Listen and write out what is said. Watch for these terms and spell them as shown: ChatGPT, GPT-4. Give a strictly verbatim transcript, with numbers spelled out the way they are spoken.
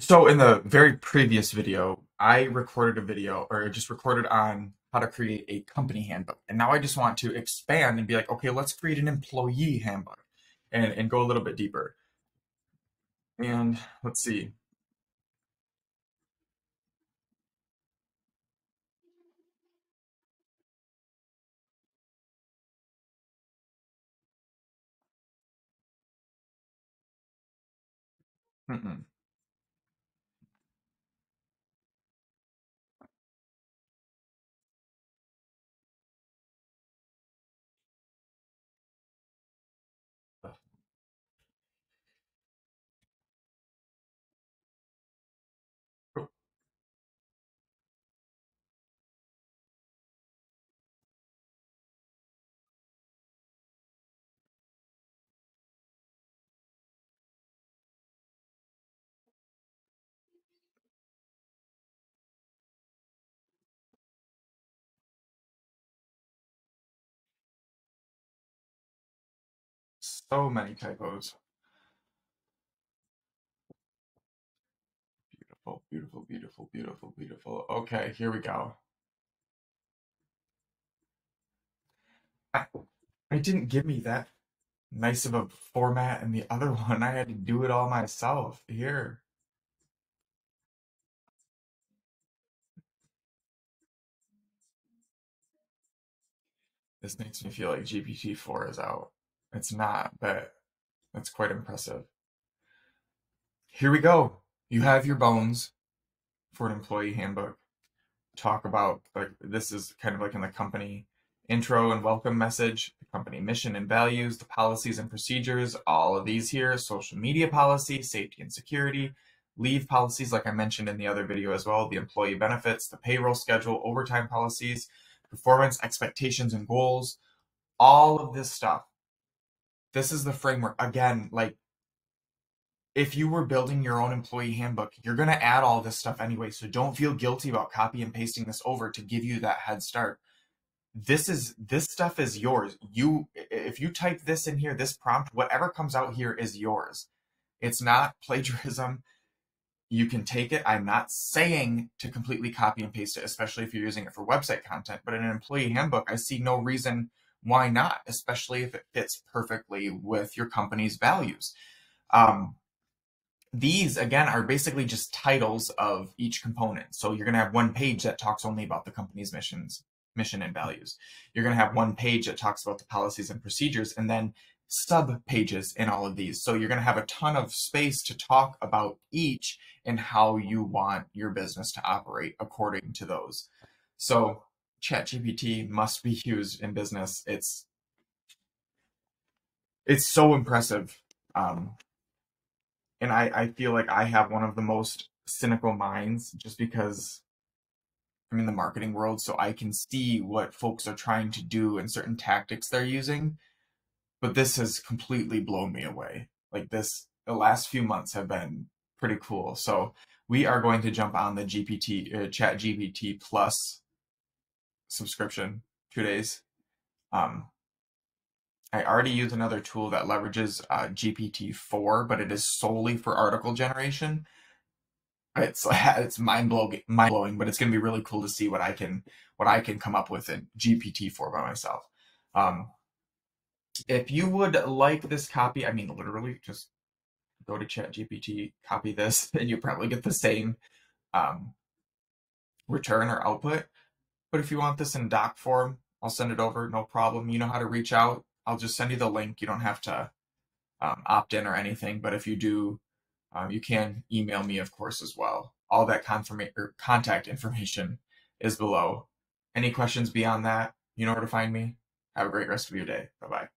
So in the very previous video, I recorded a video or just recorded on how to create a company handbook. And now I just want to expand and be like, okay, let's create an employee handbook and, and go a little bit deeper. And let's see. Mm-mm. So many typos. Beautiful, beautiful, beautiful, beautiful, beautiful. Okay, here we go. I, it didn't give me that nice of a format in the other one. I had to do it all myself here. This makes me feel like G P T four is out. It's not, but that's quite impressive. Here we go. You have your bones for an employee handbook. Talk about, like, this is kind of like in the company intro and welcome message, the company mission and values, the policies and procedures, all of these here, social media policy, safety and security, leave policies, like I mentioned in the other video as well, the employee benefits, the payroll schedule, overtime policies, performance expectations and goals, all of this stuff. This is the framework. Again, like if you were building your own employee handbook, you're going to add all this stuff anyway. So don't feel guilty about copy and pasting this over to give you that head start. This is, this stuff is yours. You, if you type this in here, this prompt, whatever comes out here is yours. It's not plagiarism. You can take it. I'm not saying to completely copy and paste it, especially if you're using it for website content, but in an employee handbook, I see no reason why not, especially if it fits perfectly with your company's values. Um, these, again, are basically just titles of each component. So you're going to have one page that talks only about the company's missions, mission and values. You're going to have one page that talks about the policies and procedures, and then sub pages in all of these. So you're going to have a ton of space to talk about each and how you want your business to operate according to those. So ChatGPT must be used in business. It's it's so impressive. Um, and I, I feel like I have one of the most cynical minds just because I'm in the marketing world, so I can see what folks are trying to do and certain tactics they're using. But this has completely blown me away. Like this, the last few months have been pretty cool. So we are going to jump on the G P T, uh, ChatGPT Plus subscription, two days. um I already use another tool that leverages uh G P T four, but it is solely for article generation. It's it's mind-blowing mind-blowing but it's gonna be really cool to see what I can what I can come up with in G P T four by myself. Um if you would like this copy, I mean literally just go to ChatGPT, copy this, and you probably get the same um return or output. But if you want this in doc form, I'll send it over, no problem. You know how to reach out. I'll just send you the link. You don't have to um, opt in or anything. But if you do, um, you can email me, of course, as well. All that confirma- or contact information is below. Any questions beyond that, you know where to find me. Have a great rest of your day. Bye-bye.